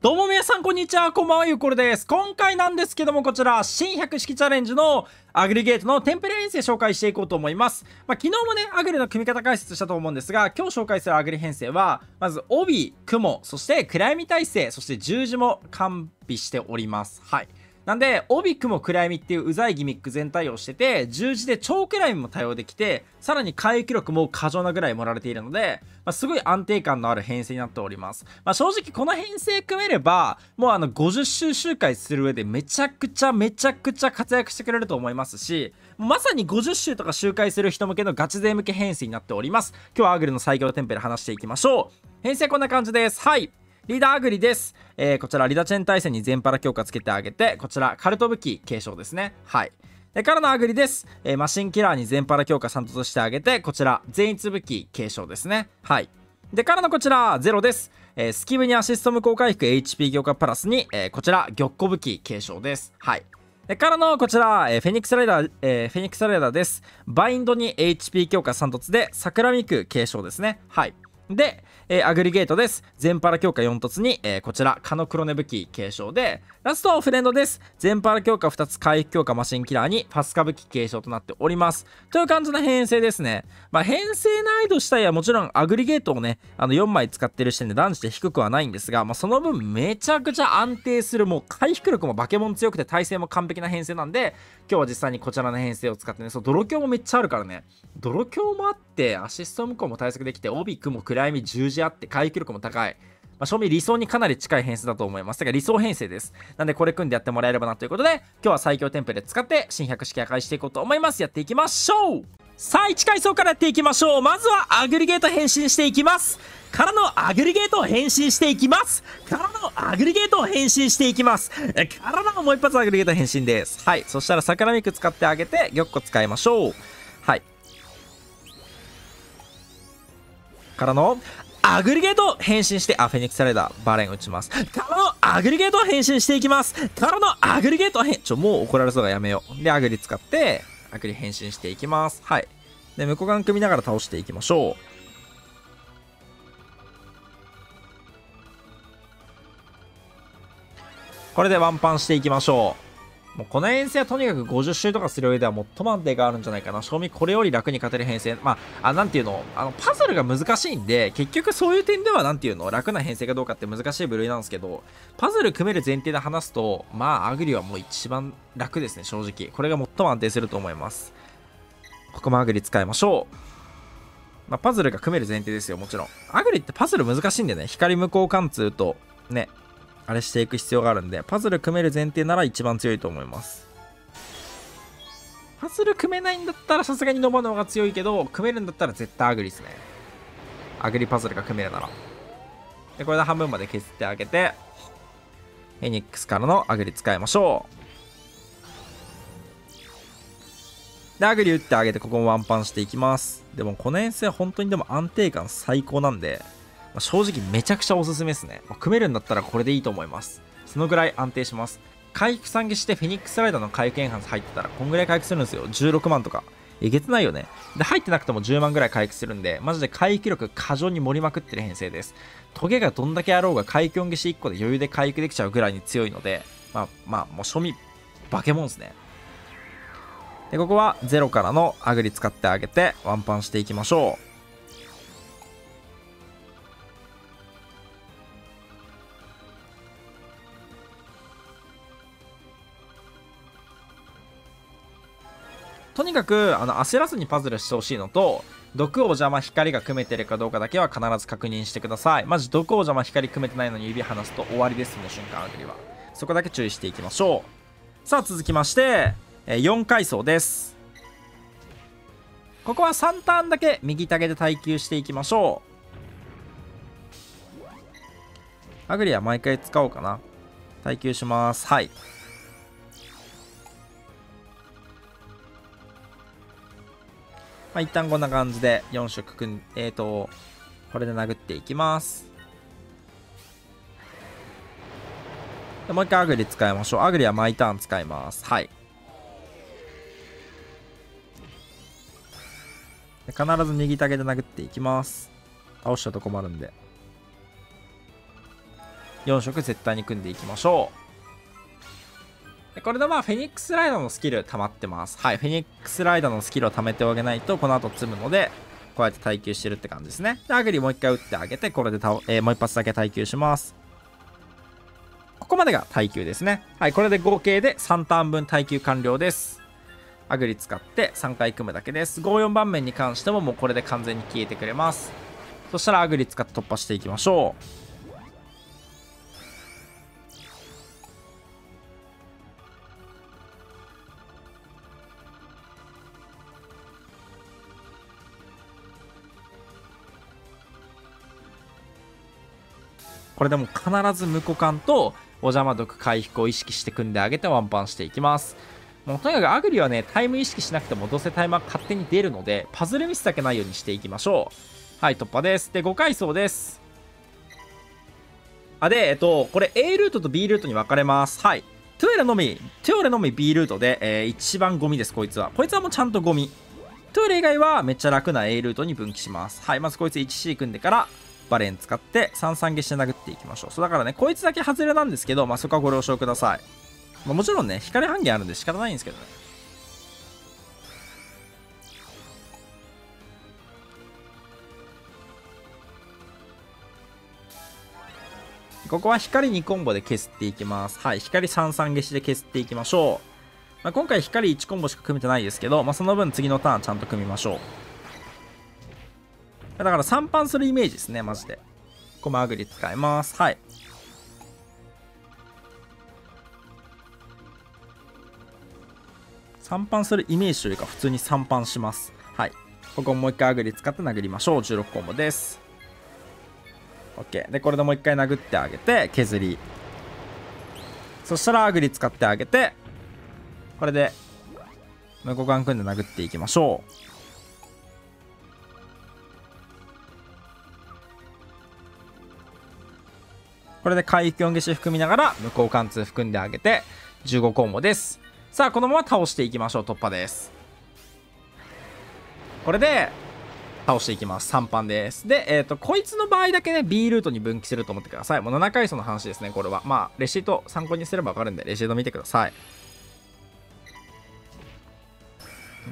どうも皆さんこんにちは、こんばんは、ゆうこるです。今回なんですけどもこちら、新100式チャレンジのアグリゲートのテンプレ編成紹介していこうと思います。昨日もね、アグリの組み方解説したと思うんですが、今日紹介するアグリ編成は、まず帯、雲、そして暗闇耐性、そして十字も完備しております。はい。なんで、帯、雲、暗闇っていううざいギミック全体をしてて、十字で超暗闇も対応できて、さらに回復力も過剰なぐらい盛られているので、すごい安定感のある編成になっております。正直この編成組めれば、もう50周周回する上でめちゃくちゃ活躍してくれると思いますし、まさに50周とか周回する人向けのガチ勢向け編成になっております。今日はアグリの最強テンプレ話していきましょう。編成こんな感じです。はい。リーダーアグリです。こちら、リダチェン対戦に全パラ強化つけてあげて、こちら、カルト武器継承ですね。はい。からのアグリです。マシンキラーに全パラ強化3突してあげて、こちら、全逸武器継承ですね。はい。で、からのこちら、ゼロです。スキブにアシスト無効回復 HP 強化プラスに、こちら、玉子武器継承です。はい。で、からのこちら、フェニックスライダーです。バインドに HP 強化3突で、桜ミク継承ですね。はい。で、アグリゲートです。全パラ強化4突に、こちら、カノクロネ武器継承で、ラスト、フレンドです。全パラ強化2つ、回復強化マシンキラーに、ファスカ武器継承となっております。という感じの編成ですね。編成難易度自体はもちろん、アグリゲートをね、4枚使ってる時点で断じて低くはないんですが、その分、めちゃくちゃ安定する、もう回復力もバケモン強くて、耐性も完璧な編成なんで、今日は実際にこちらの編成を使ってね、そう、泥強もめっちゃあるからね、泥強もあって、アシスト無効も対策できて、帯雲暗闇十字あって回復力も高い。正味理想にかなり近い編成だと思います。だから理想編成です。なんでこれ組んでやってもらえればなということで、今日は最強テンプレ使って新100式破壊していこうと思います。やっていきましょう。さあ、1階層からやっていきましょう。まずはアグリゲート変身していきます。からのアグリゲートを変身していきます。からのアグリゲートを変身していきます。からのもう一発アグリゲート変身です。はい。そしたら桜ミク使ってあげて、玉子使いましょう。はい。からのアグリゲート変身して、フェニックスライダー、バレン打ちます。からのアグリゲート変身していきます。からのアグリゲートもう怒られそうがやめよう。で、アグリ使って、アグリ変身していきます。はい。で、向こう側組みながら倒していきましょう。これでワンパンしていきましょう。もうこの編成はとにかく50周とかする上では最も安定があるんじゃないかな。正味これより楽に勝てる編成。なんていうの、パズルが難しいんで、結局そういう点では、なんていうの、楽な編成かどうかって難しい部類なんですけど、パズル組める前提で話すと、アグリはもう一番楽ですね、正直。これが最も安定すると思います。ここもアグリ使いましょう。パズルが組める前提ですよ、もちろん。アグリってパズル難しいんでね、光無効貫通と、ね、あれしていく必要があるんで、パズル組める前提なら一番強いと思います。パズル組めないんだったらさすがにノバの方が強いけど、組めるんだったら絶対アグリですね。アグリパズルが組めるなら。で、これで半分まで削ってあげて、フェニックスからのアグリ使いましょう。で、アグリ打ってあげて、ここもワンパンしていきます。でもこの編成は本当にでも安定感最高なんで、正直めちゃくちゃおすすめですね。組めるんだったらこれでいいと思います。そのぐらい安定します。回復3ゲしてフェニックスライダーの回復エンハンス入ってたらこんぐらい回復するんですよ。16万とかえげつないよね。で、入ってなくても10万ぐらい回復するんで、マジで回復力過剰に盛りまくってる編成です。トゲがどんだけあろうが回復4ゲし1個で余裕で回復できちゃうぐらいに強いので、もう庶民バケモンですね。で、ここはゼロからのアグリ使ってあげてワンパンしていきましょう。とにかく焦らずにパズルしてほしいのと、毒王邪魔光が組めてるかどうかだけは必ず確認してください。マジ毒王邪魔光組めてないのに指離すと終わりです。その瞬間アグリはそこだけ注意していきましょう。さあ、続きまして4階層です。ここは3ターンだけ右タゲで耐久していきましょう。アグリは毎回使おうかな。耐久します。はい。一旦こんな感じで4色組ん、これで殴っていきます。で、もう一回アグリ使いましょう。アグリは毎ターン使います。はい。で、必ず右タゲで殴っていきます。倒したと困るんで4色絶対に組んでいきましょう。でこれでまあフェニックスライダーのスキル溜まってます。はい、フェニックスライダーのスキルを溜めておけないとこの後積むので、こうやって耐久してるって感じですね。でアグリもう一回打ってあげて、これでもう一発だけ耐久します。ここまでが耐久ですね。はい、これで合計で3ターン分耐久完了です。アグリ使って3回組むだけです。54番面に関してももうこれで完全に消えてくれます。そしたらアグリ使って突破していきましょう。これでも必ず無股間とお邪魔毒回復を意識して組んであげてワンパンしていきます。もうとにかくアグリはね、タイム意識しなくてもどうせタイマー勝手に出るので、パズルミスだけないようにしていきましょう。はい、突破です。で5階層です。あでこれ A ルートと B ルートに分かれます。はい、トゥエレのみ B ルートで、一番ゴミです。こいつはもうちゃんとゴミ。トゥエレ以外はめっちゃ楽な A ルートに分岐します。はい、まずこいつ 1C 組んでからバレン使って3三下して殴っていきましょう。そうだからね、こいつだけ外れなんですけど、まあ、そこはご了承ください。まあ、もちろんね、光半減あるんで仕方ないんですけどね。ここは光2コンボで削っていきます。はい、光3三下しで削っていきましょう。まあ、今回光1コンボしか組めてないですけど、まあ、その分次のターンちゃんと組みましょう。だから3パンするイメージですね、マジで。コマアグリ使います。はい。3パンするイメージというか、普通に3パンします。はい。ここもう一回アグリ使って殴りましょう。16コンボです。OK。で、これでもう一回殴ってあげて、削り。そしたらアグリ使ってあげて、これで、無互換組んで殴っていきましょう。これで回復4消し含みながら無効貫通含んであげて15コンボです。さあこのまま倒していきましょう。突破です。これで倒していきます。3パンです。でこいつの場合だけね B ルートに分岐すると思ってください。もう7回その話ですね。これはまあレシート参考にすれば分かるんでレシート見てください。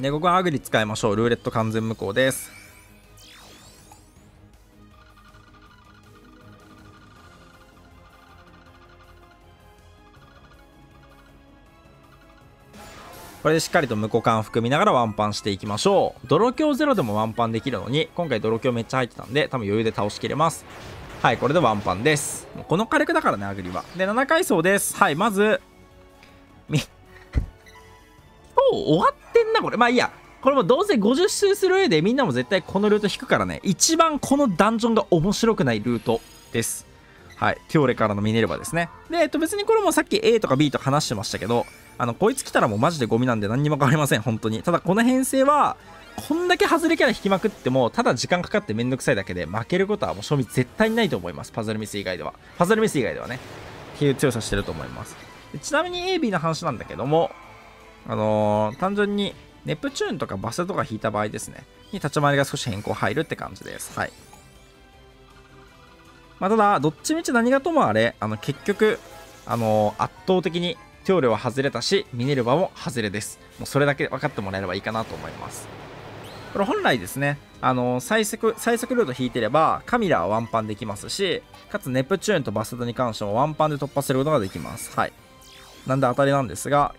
でここはアグリ使いましょう。ルーレット完全無効です。これでしっかりと無効感を含みながらワンパンしていきましょう。泥強ゼロでもワンパンできるのに、今回泥強めっちゃ入ってたんで、多分余裕で倒しきれます。はい、これでワンパンです。もうこの火力だからね、アグリは。で、7階層です。はい、まず、終わってんな、これ。まあいいや。これもどうせ50周する上でみんなも絶対このルート引くからね。一番このダンジョンが面白くないルートです。はい、テオレからのミネルヴァですね。で、別にこれもさっき A とか B とか話してましたけど、こいつ来たらもうマジでゴミなんで何にも変わりません、本当に。ただこの編成は、こんだけ外れキャラ引きまくっても、ただ時間かかってめんどくさいだけで、負けることはもう正味絶対にないと思います。パズルミス以外では。パズルミス以外ではね。っていう強さしてると思います。ちなみに AB の話なんだけども、単純に、ネプチューンとかバスとか引いた場合ですね、に立ち回りが少し変更入るって感じです。はい。まあただ、どっちみち何がともあれ、結局、圧倒的に、テオレは外れたし、ミネルヴァも外れです。もうそれだけ分かってもらえればいいかなと思います。これ本来ですね、最速ルート引いてれば、カミラはワンパンできますし、かつネプチューンとバスドに関してもワンパンで突破することができます。はい。なんで当たりなんですが、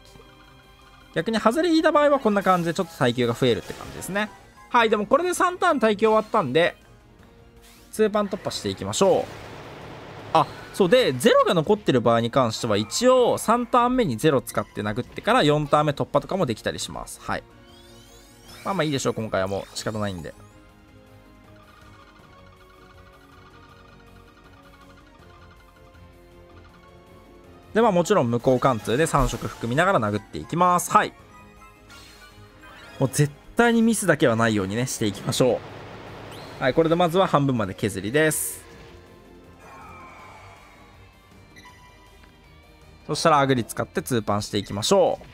逆に外れ引いた場合はこんな感じでちょっと耐久が増えるって感じですね。はい、でもこれで3ターン耐久終わったんで、2パン突破していきましょう。あ、そうで0が残ってる場合に関しては一応3ターン目に0使って殴ってから4ターン目突破とかもできたりします。はい、まあまあいいでしょう。今回はもう仕方ないんで。でまあもちろん無効貫通で3色含みながら殴っていきます。はい、もう絶対にミスだけはないようにねしていきましょう。はい、これでまずは半分まで削りです。そしたらアグリ使ってツーパンしていきましょう。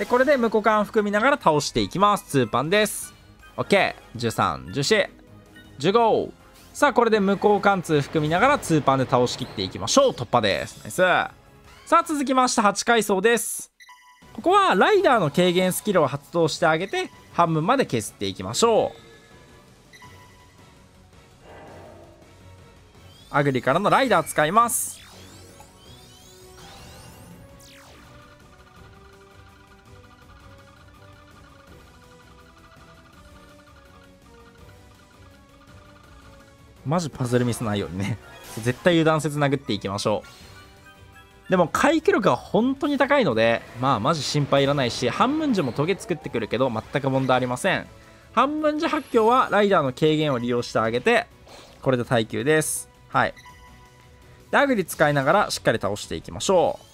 で、これで無効感含みながら倒していきます。2パンです。OK。13、14、15。さあ、これで無効貫通含みながら2パンで倒しきっていきましょう。突破です。ナイス。さあ、続きまして8階層です。ここはライダーの軽減スキルを発動してあげて、半分まで削っていきましょう。アグリからのライダー使います。マジパズルミスないようにね絶対油断せず殴っていきましょう。でも回帰力が本当に高いので、まあマジ心配いらないし、半分樹もトゲ作ってくるけど全く問題ありません。半分樹発狂はライダーの軽減を利用してあげて、これで耐久です。はい、でアグリ使いながらしっかり倒していきましょう。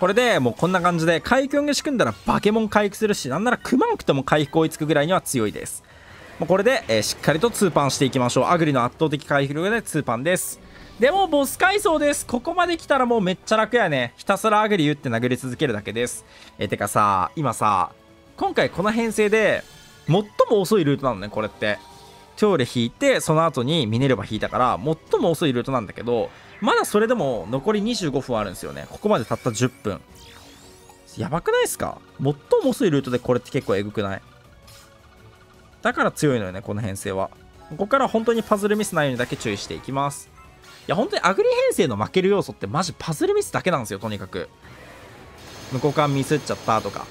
これでもうこんな感じで回復を仕組んだらバケモン回復するし、なんならクマンクとも回復追いつくぐらいには強いです。もうこれで、しっかりと2パンしていきましょう。アグリの圧倒的回復力で2パンです。でもボス階層です。ここまで来たらもうめっちゃ楽やね。ひたすらアグリ打って殴り続けるだけです。てかさ、今さ、今回この編成で最も遅いルートなのね。これってテオレ引いてその後にミネルヴァ引いたから最も遅いルートなんだけど、まだそれでも残り25分あるんですよね。ここまでたった10分。やばくないですか？最も遅いルートでこれって結構えぐくない？だから強いのよね、この編成は。ここから本当にパズルミスないようにだけ注意していきます。いや、本当にアグリ編成の負ける要素ってマジパズルミスだけなんですよ、とにかく。無効感ミスっちゃったとか。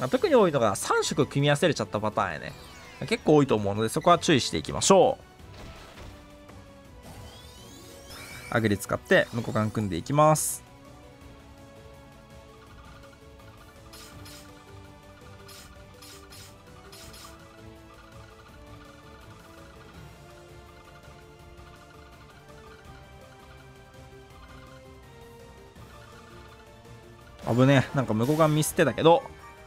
まあ、特に多いのが3色組み合わせれちゃったパターンやね。結構多いと思うので、そこは注意していきましょう。アグリ使って無効感組んでいきます。危ねえ、なんか無効感ミスってたけど、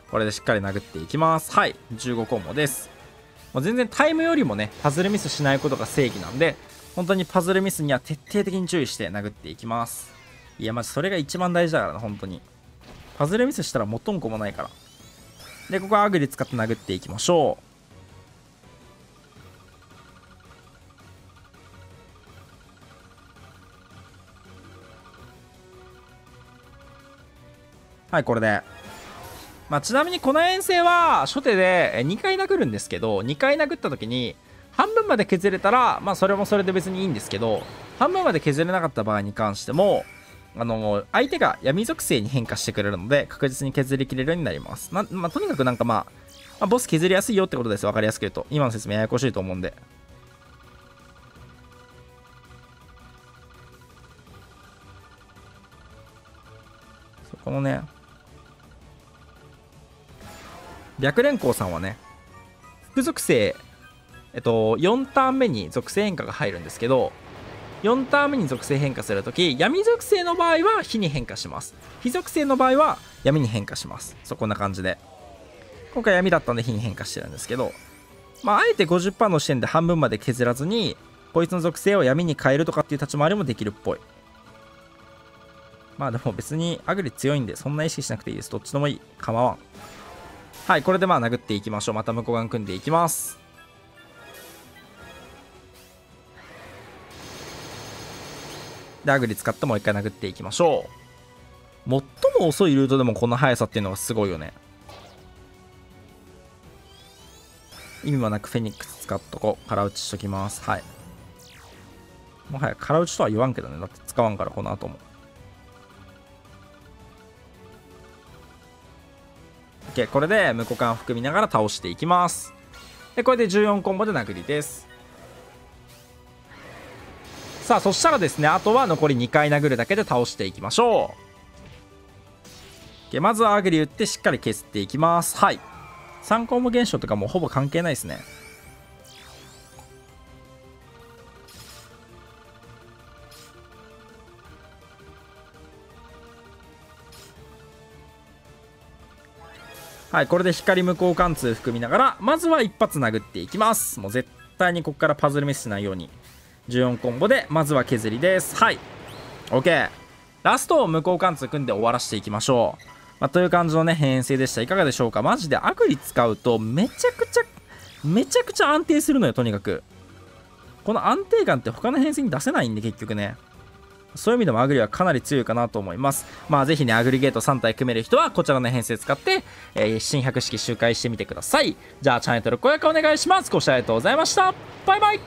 これでしっかり殴っていきます。はい、15コンボです。もう全然タイムよりもね、パズルミスしないことが正義なんで、本当にパズルミスには徹底的に注意して殴っていきます。いや、マジそれが一番大事だからな、本当に。パズルミスしたら元も子もないから。で、ここはアグリ使って殴っていきましょう。はい、これで。まあ、ちなみにこの遠征は初手で2回殴るんですけど、2回殴った時に、半分まで削れたら、まあそれもそれで別にいいんですけど、半分まで削れなかった場合に関しても、相手が闇属性に変化してくれるので、確実に削りきれるようになります。まあ、とにかくなんかまあ、ボス削りやすいよってことです。わかりやすく言うと。今の説明ややこしいと思うんで。そこのね、白蓮光さんはね、副属性、4ターン目に属性変化が入るんですけど、4ターン目に属性変化するとき、闇属性の場合は火に変化します。火属性の場合は闇に変化します。そう、こんな感じで今回闇だったんで火に変化してるんですけど、まああえて 50% の視点で半分まで削らずにこいつの属性を闇に変えるとかっていう立ち回りもできるっぽい。まあでも別にアグリ強いんでそんな意識しなくていいです。どっちでもいい、構わん。はい、これでまあ殴っていきましょう。また無効眼組んでいきます。でアグリ使ってもう一回殴っていきましょう。最も遅いルートでもこの速さっていうのがすごいよね。意味もなくフェニックス使っとこう。空打ちしときます。はい、もはや空打ちとは言わんけどね、だって使わんから。この後も OK。 これで無効感含みながら倒していきます。でこれで14コンボで殴りです。さあ、そしたらですね、あとは残り2回殴るだけで倒していきましょう。でまずはアグリ打ってしっかり削っていきます。はい、3コンボ減少とかもうほぼ関係ないですね。はい、これで光無効貫通含みながら、まずは一発殴っていきます。もう絶対にここからパズルミスしないように。14コンボで、まずは削りです。はい。OK。ラストを無効貫通組んで終わらせていきましょう。という感じのね、編成でした。いかがでしょうか。マジでアグリ使うと、めちゃくちゃ安定するのよ、とにかく。この安定感って他の編成に出せないんで、結局ね。そういう意味でもアグリはかなり強いかなと思います。ぜひね、アグリゲート3体組める人は、こちらの編成使って、新百式周回してみてください。じゃあ、チャンネル登録、高評価お願いします。ご視聴ありがとうございました。バイバイ。